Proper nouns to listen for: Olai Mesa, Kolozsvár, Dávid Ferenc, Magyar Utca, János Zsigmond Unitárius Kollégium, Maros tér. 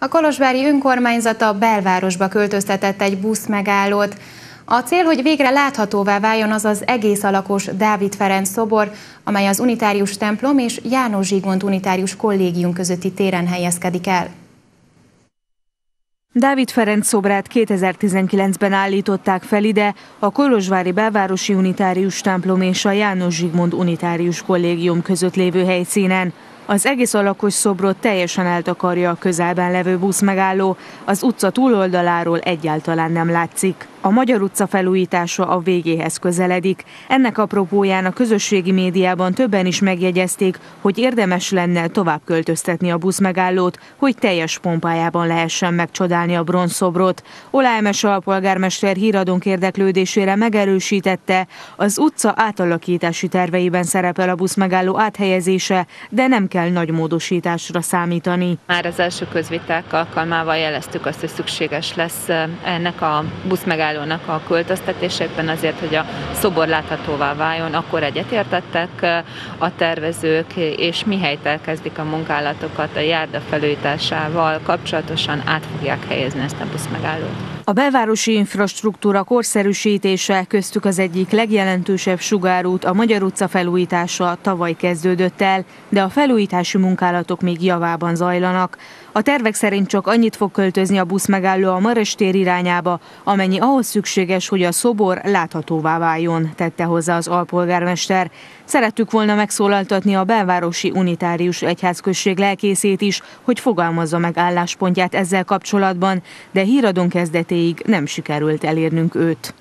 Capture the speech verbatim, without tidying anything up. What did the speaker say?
A kolozsvári önkormányzata belvárosba költöztetett egy buszmegállót. A cél, hogy végre láthatóvá váljon az az egész alakos Dávid Ferenc szobor, amely az Unitárius templom és János Zsigmond Unitárius Kollégium közötti téren helyezkedik el. Dávid Ferenc szobrát kétezer-tizenkilencben állították fel ide a kolozsvári belvárosi Unitárius templom és a János Zsigmond Unitárius Kollégium között lévő helyszínen. Az egész alakos szobrot teljesen eltakarja a közelben levő buszmegálló, az utca túloldaláról egyáltalán nem látszik. A Magyar utca felújítása a végéhez közeledik. Ennek apropóján a közösségi médiában többen is megjegyezték, hogy érdemes lenne tovább költöztetni a buszmegállót, hogy teljes pompájában lehessen megcsodálni a bronzszobrot. Olai Mesa alpolgármester híradónk érdeklődésére megerősítette, az utca átalakítási terveiben szerepel a buszmegálló áthelyezése, de nem kell nagy módosításra számítani. Már az első közviták alkalmával jeleztük azt, hogy szükséges lesz ennek a buszmegállónak a költöztetésekben azért, hogy a szobor láthatóvá váljon, akkor egyetértettek a tervezők, és mihelyt elkezdik a munkálatokat a járda felújításával kapcsolatosan át fogják helyezni ezt a buszmegállót. A belvárosi infrastruktúra korszerűsítése, köztük az egyik legjelentősebb sugárút, a Magyar utca felújítása tavaly kezdődött el, de a felújítási munkálatok még javában zajlanak. A tervek szerint csak annyit fog költözni a buszmegálló a Maros tér irányába, amennyi ahhoz szükséges, hogy a szobor láthatóvá váljon, tette hozzá az alpolgármester. Szerettük volna megszólaltatni a belvárosi Unitárius Egyházközség lelkészét is, hogy fogalmazza meg álláspontját ezzel kapcsolatban, de híradón kezdetéig nem sikerült elérnünk őt.